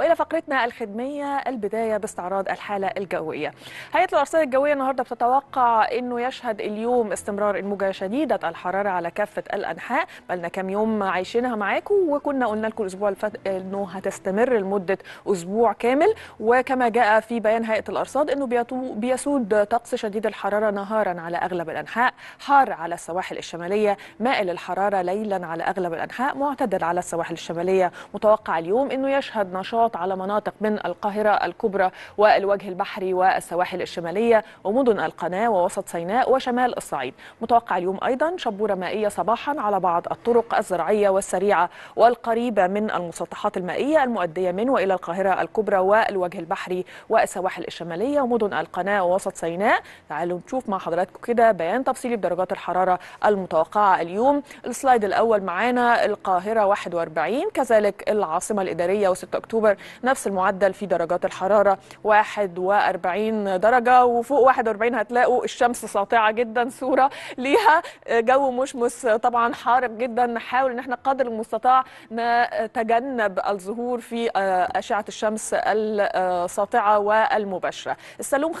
والى فقرتنا الخدميه، البدايه باستعراض الحاله الجويه. هيئه الارصاد الجويه النهارده بتتوقع انه يشهد اليوم استمرار الموجه شديده الحراره على كافه الانحاء، بقالنا كام يوم عايشينها معاكم وكنا قلنا لكم الاسبوع اللي فات انه هتستمر لمده اسبوع كامل، وكما جاء في بيان هيئه الارصاد انه بيسود طقس شديد الحراره نهارا على اغلب الانحاء، حار على السواحل الشماليه، مائل الحراره ليلا على اغلب الانحاء، معتدل على السواحل الشماليه. متوقع اليوم انه يشهد نشاط على مناطق من القاهره الكبرى والوجه البحري والسواحل الشماليه ومدن القناه ووسط سيناء وشمال الصعيد. متوقع اليوم ايضا شبوره مائيه صباحا على بعض الطرق الزراعيه والسريعه والقريبه من المسطحات المائيه المؤديه من والى القاهره الكبرى والوجه البحري والسواحل الشماليه ومدن القناه ووسط سيناء. تعالوا نشوف مع حضراتكم كده بيان تفصيلي بدرجات الحراره المتوقعه اليوم. السلايد الاول معانا القاهره 41، كذلك العاصمه الاداريه و 6 اكتوبر نفس المعدل في درجات الحراره 41 درجه، وفوق 41 هتلاقوا الشمس ساطعه جدا، صوره ليها جو مشمس طبعا حارق جدا. نحاول ان احنا قدر المستطاع نتجنب الظهور في اشعه الشمس الساطعه والمباشره. السلوم 35،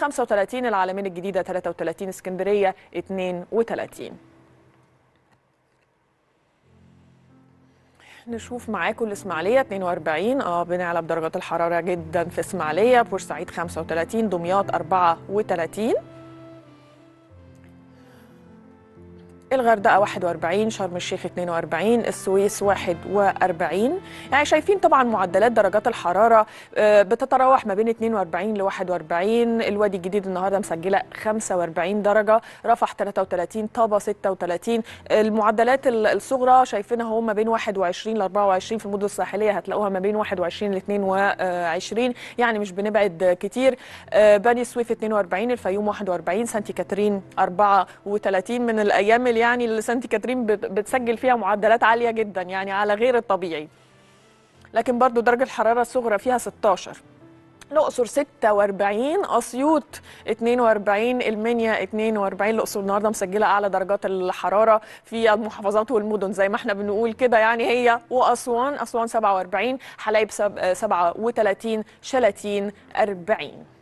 العلمين الجديده 33، اسكندريه 32. نشوف معاكم الاسماعيليه 42، بنعلى بدرجات الحراره جدا في اسماعيليه، بورسعيد 35، دمياط 34، الغردقه 41، شرم الشيخ 42، السويس 41. يعني شايفين طبعا معدلات درجات الحراره بتتراوح ما بين 42 ل 41، الوادي الجديد النهارده مسجله 45 درجه، رفح 33، طابه 36. المعدلات الصغرى شايفينها هم ما بين 21 ل 24، في المدن الساحليه هتلاقوها ما بين 21 ل 22، يعني مش بنبعد كتير. بني سويف 42، الفيوم 41، سانتي كاترين 34. من الايام يعني اللي سانتي كاترين بتسجل فيها معدلات عالية جدا، يعني على غير الطبيعي، لكن برضو درجة الحرارة الصغرى فيها 16. الأقصر 46، أسيوط 42، المنيا 42. الأقصر النهارده مسجلة أعلى درجات الحرارة في المحافظات والمدن زي ما احنا بنقول كده، يعني هي وأسوان. أسوان 47، حلايب 37، شلاتين 40.